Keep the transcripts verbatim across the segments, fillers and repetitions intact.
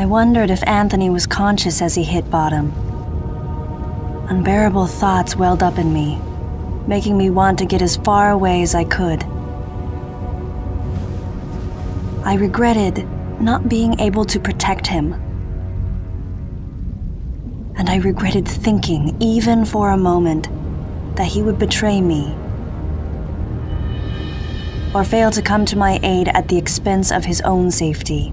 I wondered if Anthony was conscious as he hit bottom. Unbearable thoughts welled up in me, making me want to get as far away as I could. I regretted not being able to protect him. And I regretted thinking, even for a moment, that he would betray me or fail to come to my aid at the expense of his own safety.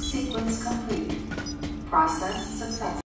Sequence complete. Process successful.